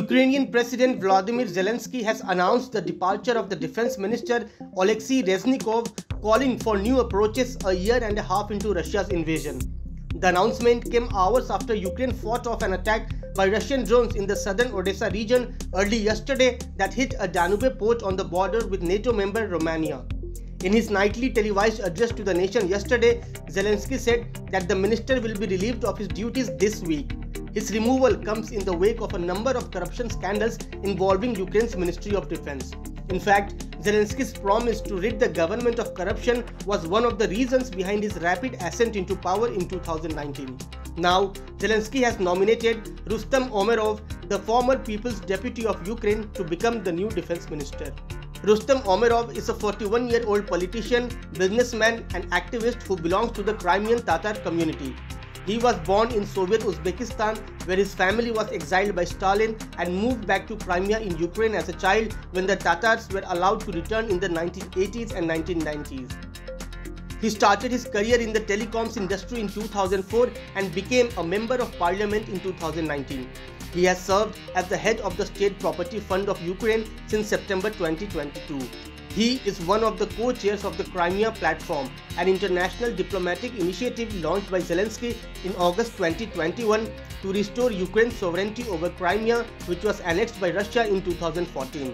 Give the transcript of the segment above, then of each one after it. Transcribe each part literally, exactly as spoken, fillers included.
Ukrainian President Volodymyr Zelenskyy has announced the departure of the Defense Minister Oleksii Reznikov, calling for new approaches a year and a half into Russia's invasion. The announcement came hours after Ukraine fought off an attack by Russian drones in the southern Odessa region early yesterday that hit a Danube port on the border with NATO member Romania. In his nightly televised address to the nation yesterday, Zelenskyy said that the minister will be relieved of his duties this week. His removal comes in the wake of a number of corruption scandals involving Ukraine's Ministry of Defense. In fact, Zelensky's promise to rid the government of corruption was one of the reasons behind his rapid ascent into power in two thousand nineteen. Now, Zelenskyy has nominated Rustem Umerov, the former People's Deputy of Ukraine, to become the new defense minister. Rustem Umerov is a forty-one-year-old politician, businessman and activist who belongs to the Crimean Tatar community. He was born in Soviet Uzbekistan, where his family was exiled by Stalin and moved back to Crimea in Ukraine as a child when the Tatars were allowed to return in the nineteen eighties and nineteen nineties. He started his career in the telecoms industry in two thousand four and became a member of parliament in two thousand nineteen. He has served as the head of the State Property Fund of Ukraine since September twenty twenty-two. He is one of the co-chairs of the Crimea Platform, an international diplomatic initiative launched by Zelenskyy in August twenty twenty-one to restore Ukraine's sovereignty over Crimea, which was annexed by Russia in two thousand fourteen.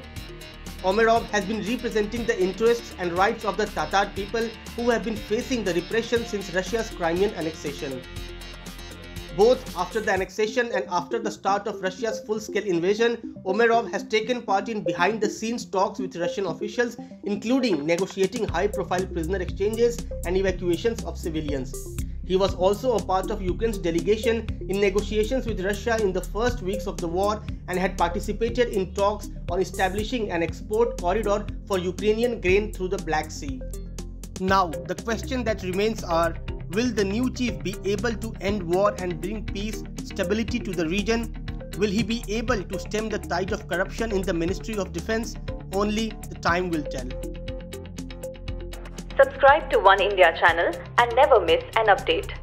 Umerov has been representing the interests and rights of the Tatar people who have been facing the repression since Russia's Crimean annexation. Both after the annexation and after the start of Russia's full-scale invasion, Umerov has taken part in behind-the-scenes talks with Russian officials, including negotiating high-profile prisoner exchanges and evacuations of civilians. He was also a part of Ukraine's delegation in negotiations with Russia in the first weeks of the war and had participated in talks on establishing an export corridor for Ukrainian grain through the Black Sea. Now, the question that remains are: will the new chief be able to end war and bring peace, stability to the region? Will he be able to stem the tide of corruption in the Ministry of Defense? Only the time will tell. Subscribe to One India channel and never miss an update.